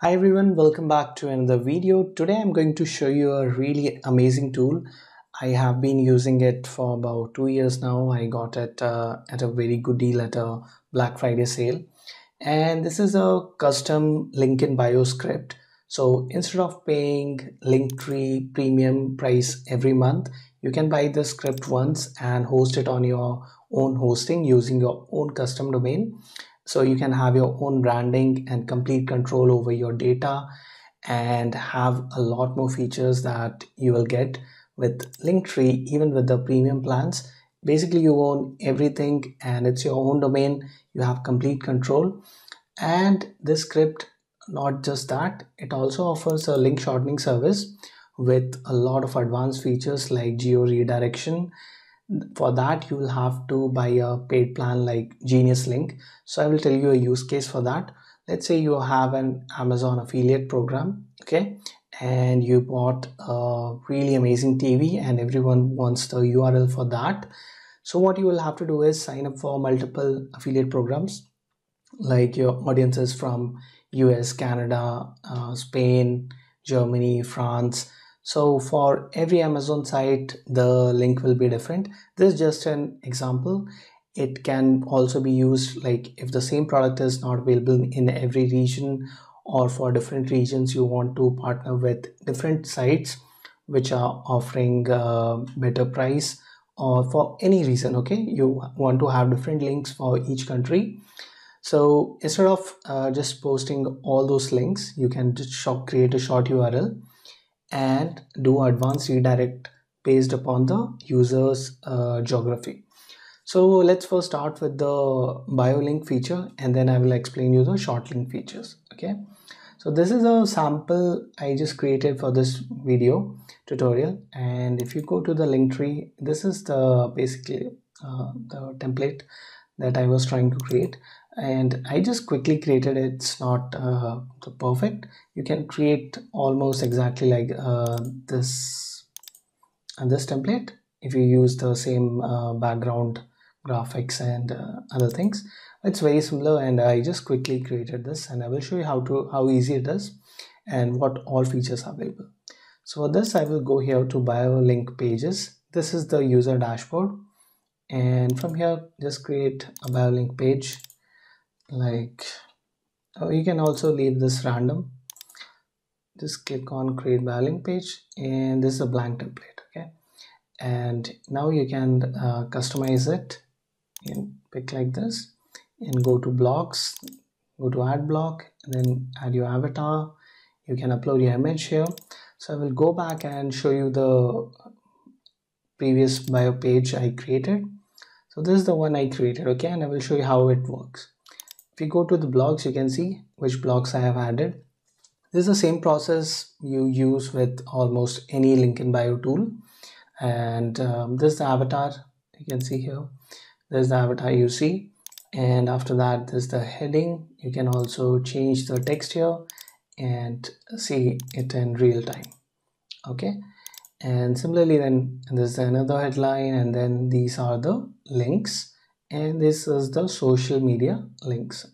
Hi everyone, welcome back to another video. Today I'm going to show you a really amazing tool. I have been using it for about 2 years now. I got it at a very good deal at a Black Friday sale. And this is a custom link in bio script. So instead of paying Linktree premium price every month, you can buy the script once and host it on your own hosting using your own custom domain. So you can have your own branding and complete control over your data and have a lot more features that you will get with Linktree, even with the premium plans. Basically, you own everything and it's your own domain. You have complete control. And this script, not just that, it also offers a link shortening service with a lot of advanced features like geo redirection. For that, you will have to buy a paid plan like Genius Link. So I will tell you a use case for that. Let's say you have an Amazon affiliate program, okay, and you bought a really amazing TV and everyone wants the URL for that. So what you will have to do is sign up for multiple affiliate programs, like your audiences from US, Canada, Spain, Germany, France. So for every Amazon site, the link will be different. This is just an example. It can also be used like if the same product is not available in every region, or for different regions you want to partner with different sites which are offering a better price, or for any reason, okay, you want to have different links for each country. So instead of just posting all those links, you can just create a short URL and do advanced redirect based upon the user's geography. So let's first start with the bio link feature, and then I will explain you the short link features. Okay, so this is a sample I just created for this video tutorial, and if you go to the Linktree, this is the basically the template that I was trying to create, and I just quickly created it. It's not the perfect. You can create almost exactly like this template if you use the same background graphics and other things. It's very similar, and I just quickly created this, and I will show you how easy it is and what all features are available. So for this, I will go here to bio link pages. This is the user dashboard, and from here just create a bio link page. Like, oh, you can also leave this random. Just click on create bio link page, and this is a blank template, okay, and now you can customize it. You can pick like this and go to blocks, go to add block, and then add your avatar. You can upload your image here. So I will go back and show you the previous bio page I created. So this is the one I created, okay, and I will show you how it works. If you go to the blogs, you can see which blogs I have added. This is the same process you use with almost any link in bio tool. And this is the avatar. You can see here, this is the avatar you see, and after that this is the heading. You can also change the text here and see it in real time, okay. And similarly, then this is another headline, and then these are the links, and this is the social media links.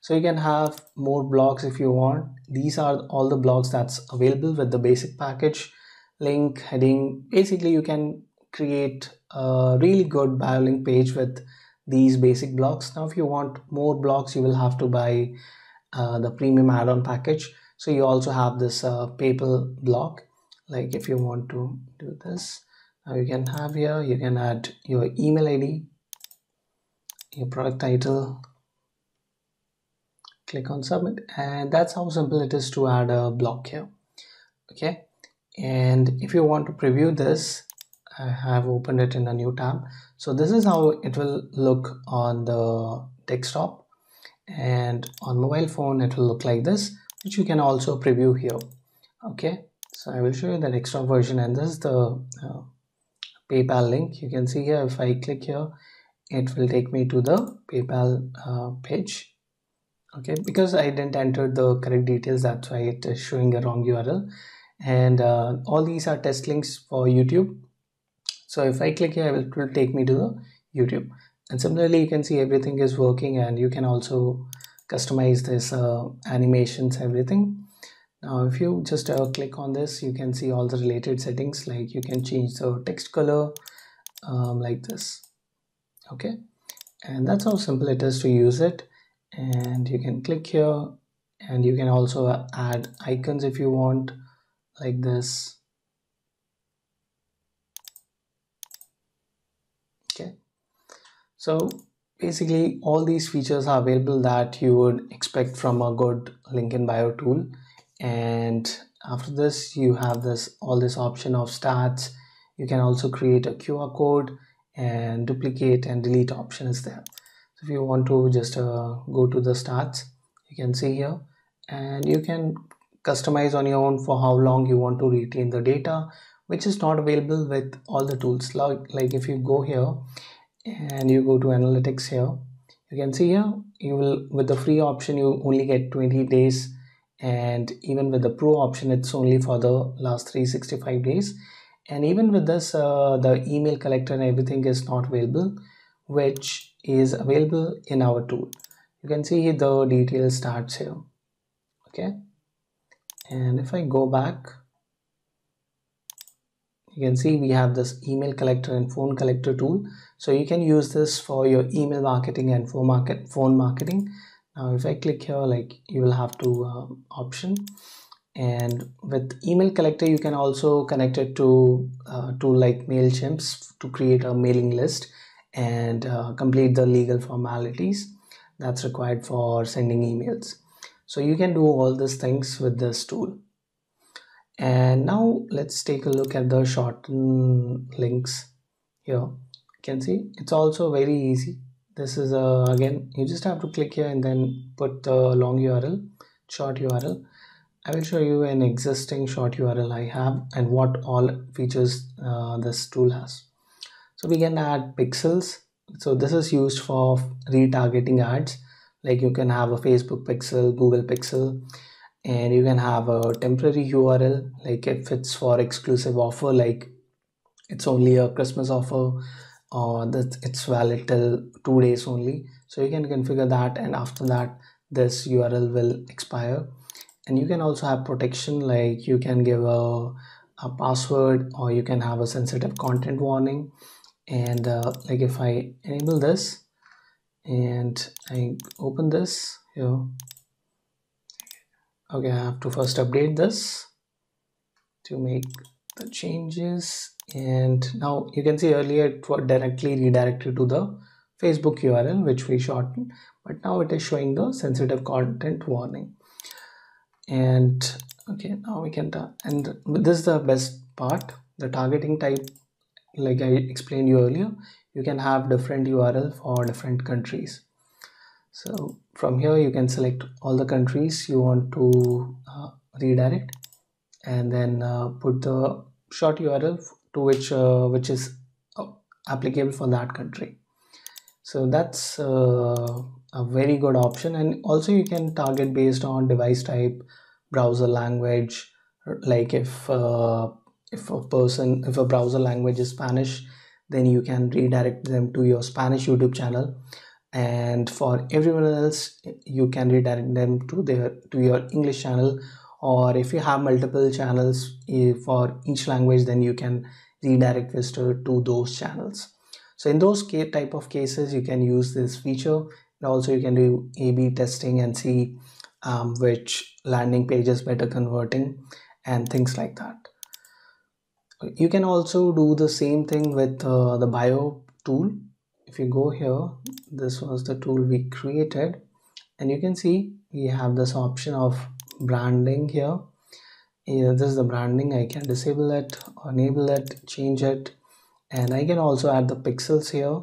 So you can have more blogs if you want. These are all the blogs that's available with the basic package. Link, heading, basically you can create a really good bio link page with these basic blogs. Now if you want more blogs, you will have to buy the premium add-on package. So you also have this PayPal blog. Like if you want to do this, now you can have here, you can add your email ID, your product title, click on submit, and that's how simple it is to add a block here, okay. And if you want to preview this, I have opened it in a new tab. So this is how it will look on the desktop, and on mobile phone it will look like this, which you can also preview here, okay. So I will show you the desktop version, and this is the PayPal link. You can see here, if I click here, it will take me to the PayPal page, okay, because I didn't enter the correct details, that's why it is showing a wrong URL. And all these are test links for YouTube. So if I click here, it will take me to the YouTube. And similarly, you can see everything is working, and you can also customize this animations, everything. Now if you just click on this, you can see all the related settings, like you can change the text color like this. Okay, and that's how simple it is to use it. And you can click here, and you can also add icons if you want, like this. Okay, so basically all these features are available that you would expect from a good link in bio tool. And after this, you have this all this option of stats. You can also create a QR code, and duplicate and delete option is there. So if you want to just go to the stats, you can see here, and you can customize on your own for how long you want to retain the data, which is not available with all the tools. Like if you go here and you go to analytics here, you can see here you will, with the free option you only get 20 days, and even with the pro option it's only for the last 365 days. And even with this the email collector and everything is not available, which is available in our tool. You can see the detail starts here. Okay, and if I go back, you can see we have this email collector and phone collector tool. So you can use this for your email marketing and phone marketing. Now if I click here, like you will have two option, and with email collector you can also connect it to tool like MailChimp to create a mailing list and complete the legal formalities that's required for sending emails. So you can do all these things with this tool. And now let's take a look at the shortened links here. You can see it's also very easy. This is again, you just have to click here and then put the long URL, short URL. I will show you an existing short URL I have and what all features this tool has. So we can add pixels. So this is used for retargeting ads. Like you can have a Facebook pixel, Google pixel, and you can have a temporary URL, like if it's for exclusive offer, like it's only a Christmas offer, or that it's valid till 2 days only. So you can configure that, and after that this URL will expire. And you can also have protection, like you can give a password, or you can have a sensitive content warning. And like if I enable this and I open this here. Okay, I have to first update this to make the changes. And now you can see earlier it was directly redirected to the Facebook URL, which we shortened, but now it is showing the sensitive content warning. And okay, now we can, and this is the best part, the targeting type. Like I explained you earlier, you can have different URL for different countries. So from here you can select all the countries you want to redirect, and then put the short URL to which is applicable for that country. So that's a very good option. And also you can target based on device type, browser language. Like if a browser language is Spanish, then you can redirect them to your Spanish YouTube channel. And for everyone else, you can redirect them to your English channel. Or if you have multiple channels for each language, then you can redirect visitor to those channels. So in those type of cases, you can use this feature. And also you can do A/B testing and see which landing page is better converting and things like that. You can also do the same thing with the bio tool. If you go here, this was the tool we created, and you can see we have this option of branding here. This is the branding. I can disable it, enable it, change it, and I can also add the pixels here.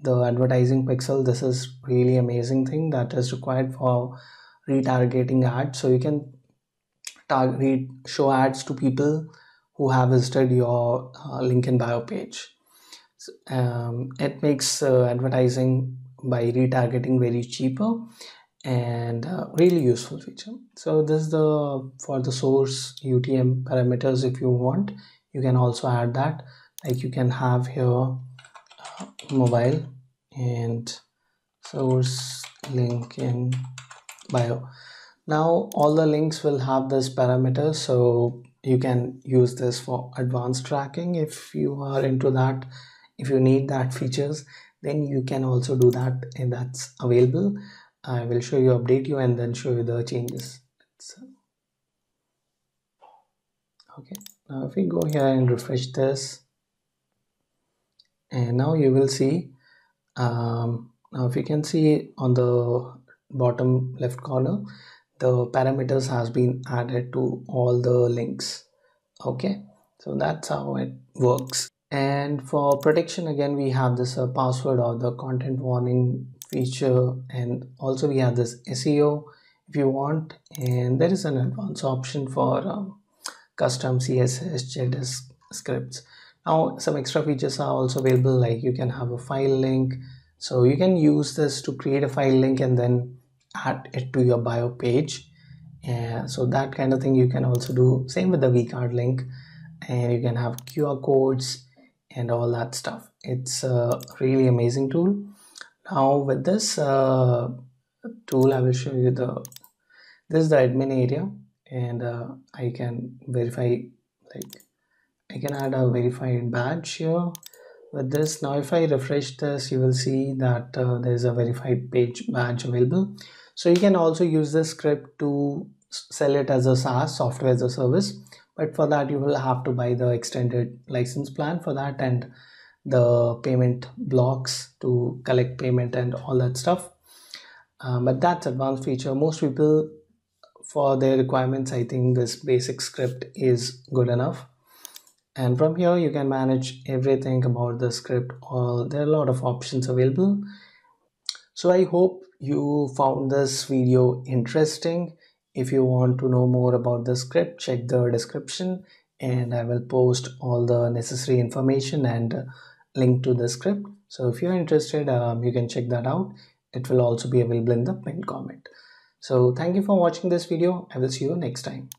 The advertising pixel, this is really amazing thing that is required for retargeting ads. So you can target, show ads to people who have visited your link in bio page. So, it makes advertising by retargeting very cheaper, and really useful feature. So this is the for the source UTM parameters. If you want, you can also add that. Like you can have here mobile and source link in bio. Now all the links will have this parameter, so you can use this for advanced tracking if you are into that. If you need that features, then you can also do that, and that's available. I will show you, update you, and then show you the changes. Okay, now if we go here and refresh this, and now you will see, now if you can see on the bottom left corner, the parameters has been added to all the links. Okay, so that's how it works. And for protection, again, we have this password or the content warning feature, and also we have this SEO if you want, and there is an advanced option for custom CSS JS scripts. Now some extra features are also available, like you can have a file link, so you can use this to create a file link and then add it to your bio page, and so that kind of thing you can also do. Same with the vCard link, and you can have QR codes and all that stuff. It's a really amazing tool. Now with this tool, I will show you this is the admin area, and I can verify, like I can add a verified badge here with this. Now if I refresh this, you will see that there's a verified page badge available. So you can also use this script to sell it as a SaaS, software as a service, but for that you will have to buy the extended license plan for that, and the payment blocks to collect payment and all that stuff. But that's advanced feature. Most people, for their requirements, I think this basic script is good enough. And from here you can manage everything about the script. There are a lot of options available. So I hope you found this video interesting. If you want to know more about the script, check the description, and I will post all the necessary information and link to the script. So if you're interested, you can check that out. It will also be available in the pinned comment. So thank you for watching this video. I will see you next time.